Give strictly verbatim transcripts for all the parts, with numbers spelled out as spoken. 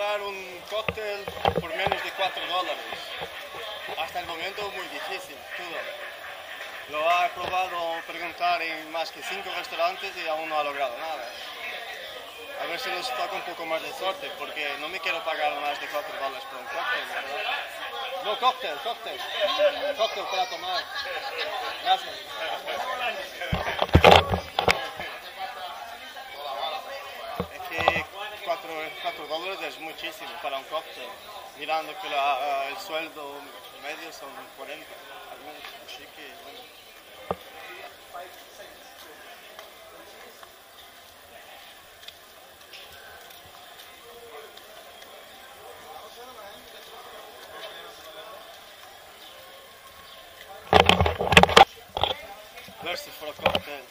encontrar un cóctel por menos de cuatro dólares. Hasta el momento muy difícil, todo. Lo ha probado preguntar en más que cinco restaurantes y aún no ha logrado nada. A ver si nos toca un poco más de suerte, porque no me quiero pagar más de cuatro dólares por un cóctel, ¿verdad? No, cóctel, cóctel. Cóctel para tomar. Gracias. cuatro dólares es muchísimo para un cóctel, mirando que la, el sueldo medio son cuarenta. Algunos, así que, bueno. Merci for a cocktail.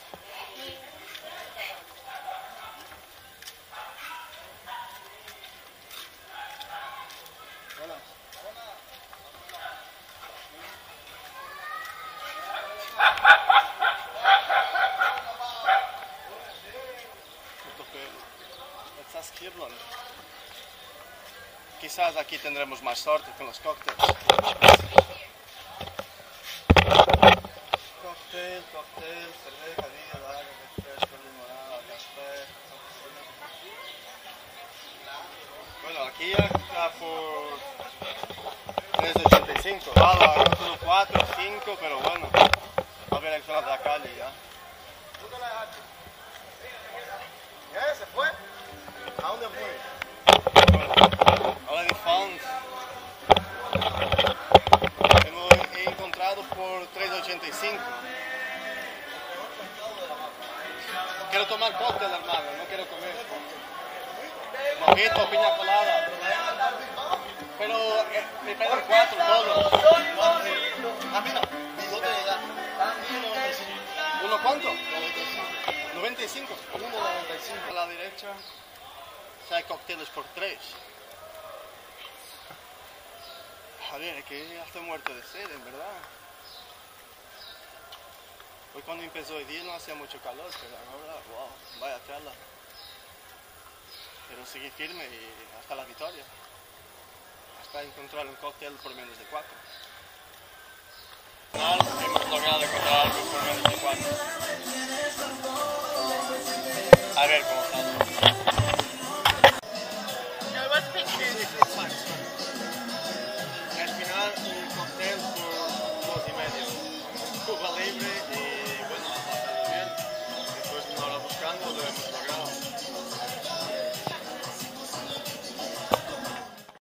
Quizás aquí tendremos más suerte con los cócteles. Cóctel, cóctel, cerveza, vida, agua, refresco, limonada, café. Bueno, aquí ya está por tres ochenta y cinco. Vale, otro cuatro, cinco, pero bueno. A ver el final de la calle ya. ¿Dónde la dejaste? ¿Ya se fue? ¿A dónde fue? Already found. He encontrado por tres ochenta y cinco. Quiero tomar cóctel, hermano, no quiero comer. Mojito, piña colada. Pero eh, me pagan cuatro dólares. Ah, mira, ¿dónde le da? ¿Uno cuánto? noventa y cinco. uno noventa y cinco. A la derecha. Hay cócteles por tres. Joder, es que ya estoy muerto de sed, en verdad. Hoy cuando empezó el día no hacía mucho calor, pero ahora, wow, vaya tela. Pero seguí firme y hasta la victoria. Hasta encontrar un cóctel por menos de cuatro. Hemos logrado encontrar algo por menos de cuatro. A ver cómo está todo. Cuba libre.